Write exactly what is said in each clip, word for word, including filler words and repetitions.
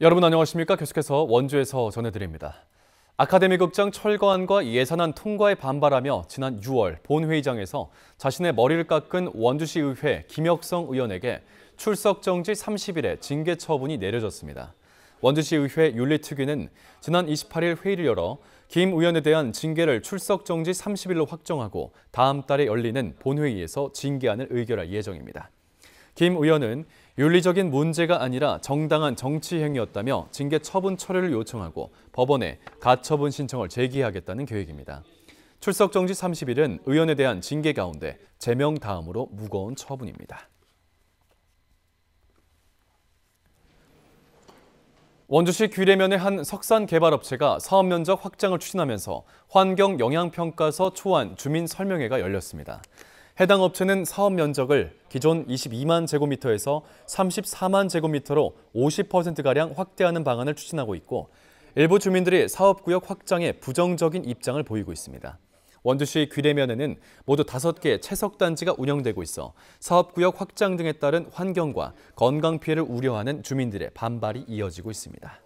여러분 안녕하십니까? 계속해서 원주에서 전해드립니다. 아카데미 극장 철거안과 예산안 통과에 반발하며 지난 유월 본회의장에서 자신의 머리를 깎은 원주시의회 김혁성 의원에게 출석정지 삼십 일의 징계 처분이 내려졌습니다. 원주시의회 윤리특위는 지난 이십팔 일 회의를 열어 김 의원에 대한 징계를 출석정지 삼십 일로 확정하고 다음 달에 열리는 본회의에서 징계안을 의결할 예정입니다. 김 의원은 윤리적인 문제가 아니라 정당한 정치 행위였다며 징계 처분 철회를 요청하고 법원에 가처분 신청을 제기하겠다는 계획입니다. 출석정지 삼십 일은 의원에 대한 징계 가운데 제명 다음으로 무거운 처분입니다. 원주시 귀래면의 한 석산개발업체가 사업면적 확장을 추진하면서 환경영향평가서 초안 주민설명회가 열렸습니다. 해당 업체는 사업 면적을 기존 이십이만 제곱미터에서 삼십사만 제곱미터로 오십 퍼센트가량 확대하는 방안을 추진하고 있고 일부 주민들이 사업구역 확장에 부정적인 입장을 보이고 있습니다. 원주시 귀래면에는 모두 다섯 개의 채석단지가 운영되고 있어 사업구역 확장 등에 따른 환경과 건강 피해를 우려하는 주민들의 반발이 이어지고 있습니다.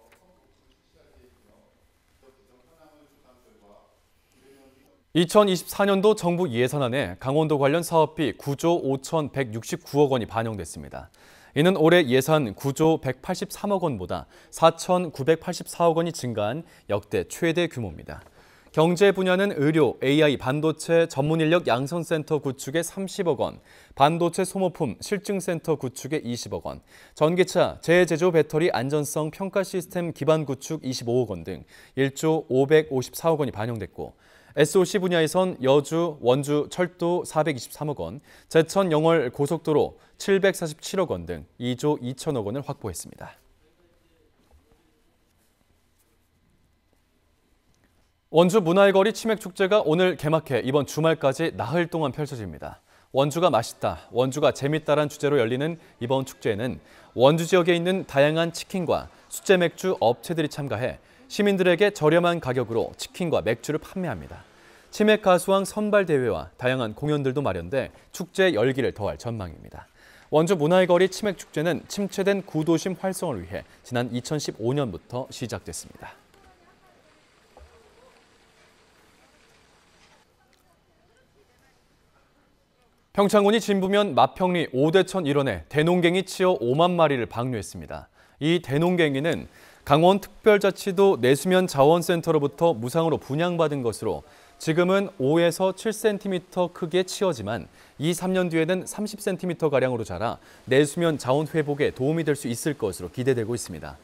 이천이십사 년도 정부 예산안에 강원도 관련 사업비 구조 오천백육십구억 원이 반영됐습니다. 이는 올해 예산 구조 백팔십삼억 원보다 사천구백팔십사억 원이 증가한 역대 최대 규모입니다. 경제 분야는 의료, 에이아이, 반도체 전문인력 양성센터 구축에 삼십억 원, 반도체 소모품 실증센터 구축에 이십억 원, 전기차 재제조 배터리 안전성 평가 시스템 기반 구축 이십오억 원 등 일조 오백오십사억 원이 반영됐고 에스오씨 분야에선 여주, 원주, 철도 사백이십삼억 원, 제천 영월 고속도로 칠백사십칠억 원 등 이조 이천억 원을 확보했습니다. 원주 문화의 거리 치맥축제가 오늘 개막해 이번 주말까지 나흘 동안 펼쳐집니다. 원주가 맛있다, 원주가 재밌다란 주제로 열리는 이번 축제에는 원주 지역에 있는 다양한 치킨과 수제 맥주 업체들이 참가해 시민들에게 저렴한 가격으로 치킨과 맥주를 판매합니다. 치맥 가수왕 선발 대회와 다양한 공연들도 마련돼 축제의 열기를 더할 전망입니다. 원주 문화의 거리 치맥축제는 침체된 구도심 활성화를 위해 지난 이천십오 년부터 시작됐습니다. 평창군이 진부면 마평리 오대천 일원에 대농갱이 치어 오만 마리를 방류했습니다. 이 대농갱이는 강원특별자치도 내수면자원센터로부터 무상으로 분양받은 것으로 지금은 오에서 칠 센티미터 크기의 치어지만 이, 삼 년 뒤에는 삼십 센티미터가량으로 자라 내수면 자원 회복에 도움이 될 수 있을 것으로 기대되고 있습니다.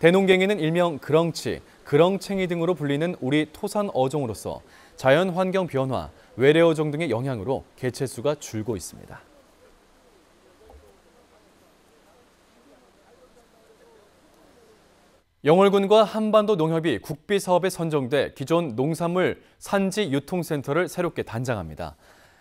대농갱이는 일명 그렁치, 그렁챙이 등으로 불리는 우리 토산 어종으로서 자연환경 변화, 외래어종 등의 영향으로 개체수가 줄고 있습니다. 영월군과 한반도 농협이 국비 사업에 선정돼 기존 농산물 산지 유통센터를 새롭게 단장합니다.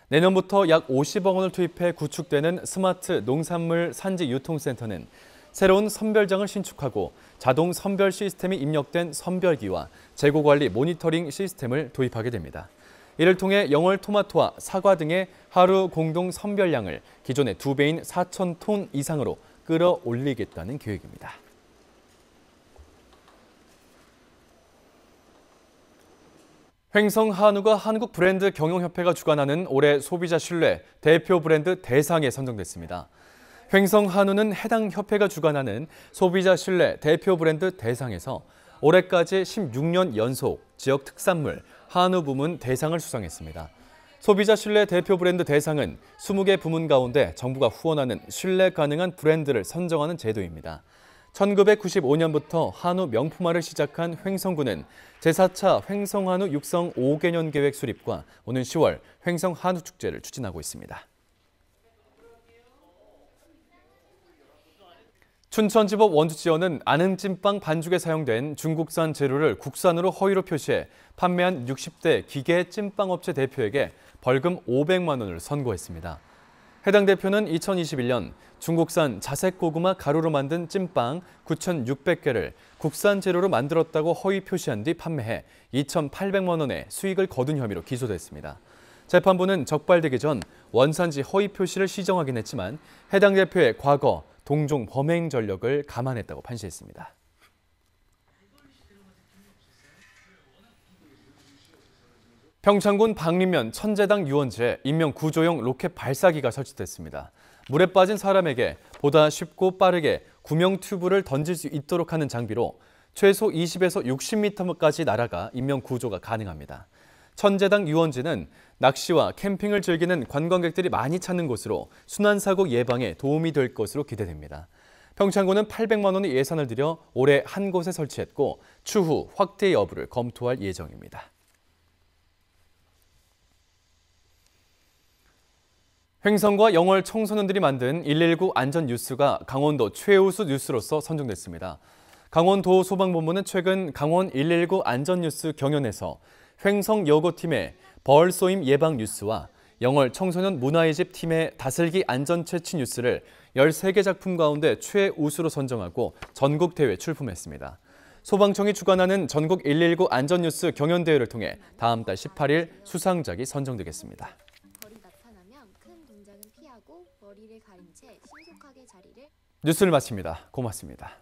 내년부터 약 오십억 원을 투입해 구축되는 스마트 농산물 산지 유통센터는 새로운 선별장을 신축하고 자동 선별 시스템이 입력된 선별기와 재고 관리 모니터링 시스템을 도입하게 됩니다. 이를 통해 영월 토마토와 사과 등의 하루 공동 선별량을 기존의 두 배인 사천 톤 이상으로 끌어올리겠다는 계획입니다. 횡성한우가 한국 브랜드 경영협회가 주관하는 올해 소비자 신뢰 대표 브랜드 대상에 선정됐습니다. 횡성한우는 해당 협회가 주관하는 소비자 신뢰 대표 브랜드 대상에서 올해까지 십육 년 연속 지역 특산물 한우 부문 대상을 수상했습니다. 소비자 신뢰 대표 브랜드 대상은 이십 개 부문 가운데 정부가 후원하는 신뢰 가능한 브랜드를 선정하는 제도입니다. 천구백구십오 년부터 한우 명품화를 시작한 횡성군은 제사 차 횡성한우 육성 오 개년 계획 수립과 오는 시월 횡성한우 축제를 추진하고 있습니다. 춘천지법 원주지원은 안흥찐빵 반죽에 사용된 중국산 재료를 국산으로 허위로 표시해 판매한 육십 대 기계 찐빵업체 대표에게 벌금 오백만 원을 선고했습니다. 해당 대표는 이천이십일 년 중국산 자색고구마 가루로 만든 찐빵 구천육백 개를 국산 재료로 만들었다고 허위 표시한 뒤 판매해 이천팔백만 원의 수익을 거둔 혐의로 기소됐습니다. 재판부는 적발되기 전 원산지 허위 표시를 시정하긴 했지만 해당 대표의 과거 동종 범행 전력을 감안했다고 판시했습니다. 평창군 방림면 천재당 유원지에 인명 구조용 로켓 발사기가 설치됐습니다. 물에 빠진 사람에게 보다 쉽고 빠르게 구명 튜브를 던질 수 있도록 하는 장비로 최소 이십에서 육십 미터까지 날아가 인명 구조가 가능합니다. 천재당 유원지는 낚시와 캠핑을 즐기는 관광객들이 많이 찾는 곳으로 순환사고 예방에 도움이 될 것으로 기대됩니다. 평창군은 팔백만 원의 예산을 들여 올해 한 곳에 설치했고 추후 확대 여부를 검토할 예정입니다. 횡성과 영월 청소년들이 만든 일일구 안전뉴스가 강원도 최우수 뉴스로서 선정됐습니다. 강원도 소방본부는 최근 강원 일일구 안전뉴스 경연에서 횡성 여고팀의 벌 쏘임 예방 뉴스와 영월 청소년 문화의 집 팀의 다슬기 안전 채취 뉴스를 열세 개 작품 가운데 최우수로 선정하고 전국대회에 출품했습니다. 소방청이 주관하는 전국 일일구 안전뉴스 경연대회를 통해 다음 달 십팔 일 수상작이 선정되겠습니다. 머리를 가린 채 신속하게 자리를 뉴스를 마칩니다. 고맙습니다.